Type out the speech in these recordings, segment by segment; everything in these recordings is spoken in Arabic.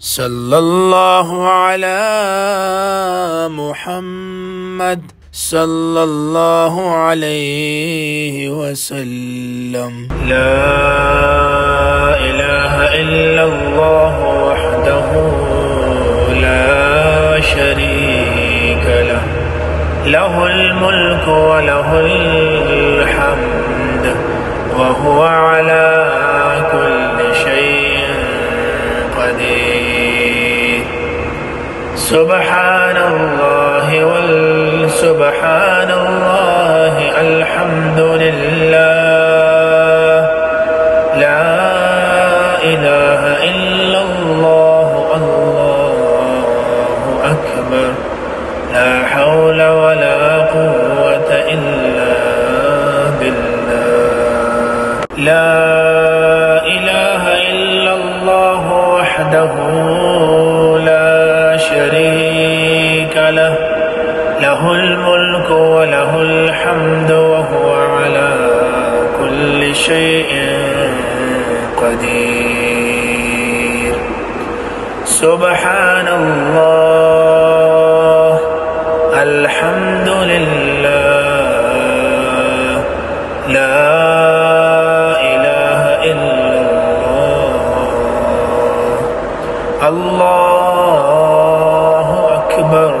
صلى الله على محمد صلى الله عليه وسلم. لا إله إلا الله وحده لا شريك له، له الملك وله الحمد وهو على كل شيء قدير. سبحان الله سبحان الله الحمد لله، لا إله إلا الله الله أكبر، لا حول ولا قوة إلا بالله. لا إله إلا الله وحده لا شريك له، له الملك وله الحمد وهو على كل شيء قدير. سبحان الله الحمد لله، لا إله إلا الله الله أكبر،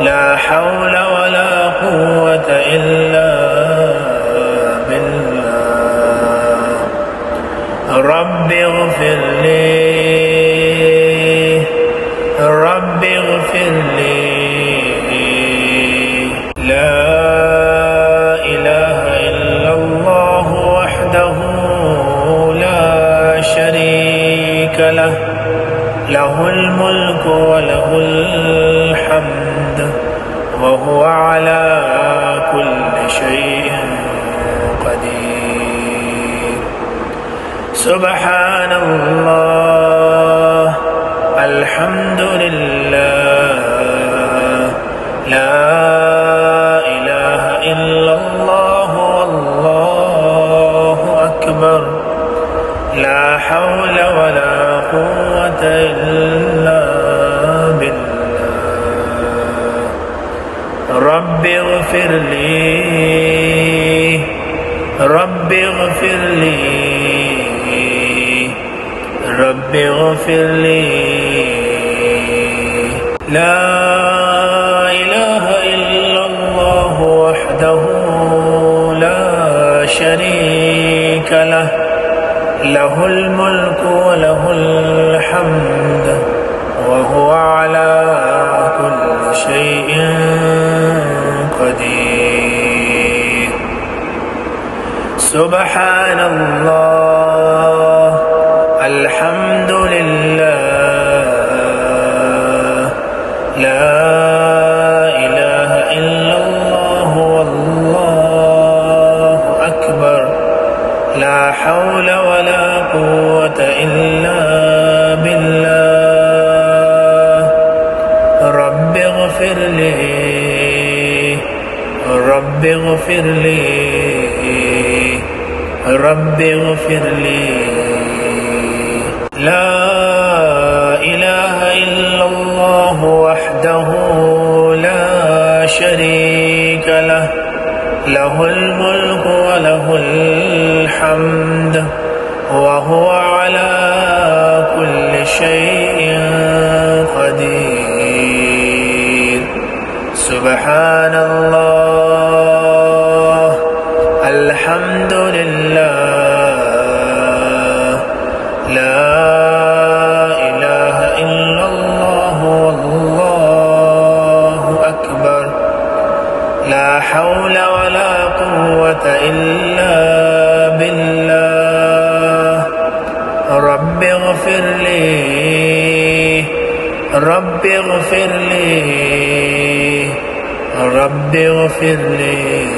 لا حول ولا قوة إلا بالله. رب اغفر لي رب اغفر لي. لا إله إلا الله وحده لا شريك له، له الملك وله الحمد وهو على كل شيء قدير. سبحان الله الحمد لله، لا إله إلا الله والله أكبر، لا حول ولا قوة إلا بالله. رب اغفر لي رب اغفر لي رب اغفر لي. لا إله إلا الله وحده لا شريك له، له الملك وله الحمد وهو على كل شيء قدير. سبحان الله الحمد لله، لا إله إلا الله والله أكبر، لا حول ولا قوة إلا بالله. رب اغفر لي رب اغفر لي رب اغفر لي. لا إله إلا الله وحده لا شريك له، له الملك وله الحمد وهو على كل شيء قدير. سبحان الله الحمد لله، لا إله إلا الله والله أكبر، لا حول ولا قوة إلا بالله. رب اغفر لي رب اغفر لي رب اغفر لي.